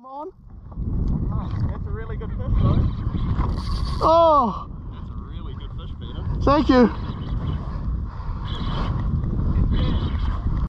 Come on. Oh, that's a really good fish, though. Oh! That's a really good fish, Peter. Thank you.